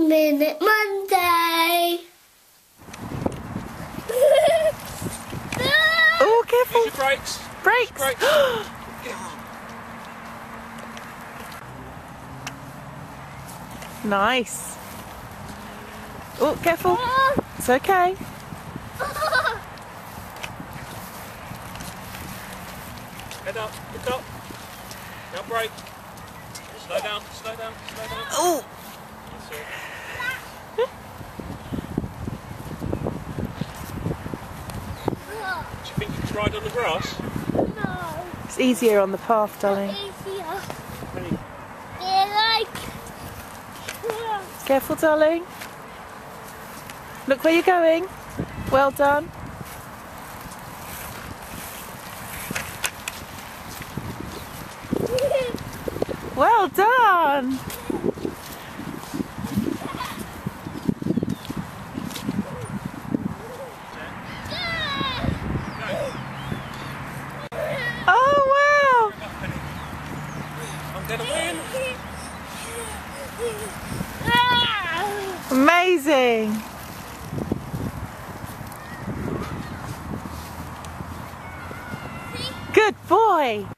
Minute Monday. Oh, careful. Use your brakes. Brakes. Brakes. Nice. Oh, careful. It's okay. Head up, head up. Now brake. Slow down, slow down, slow down. Oh! Do you think you can ride on the grass? No. It's easier on the path, darling. It's easier. Really? Yeah, like... Careful, darling. Look where you're going. Well done. Well done! Oh wow! I'm gonna win! Amazing! Good boy!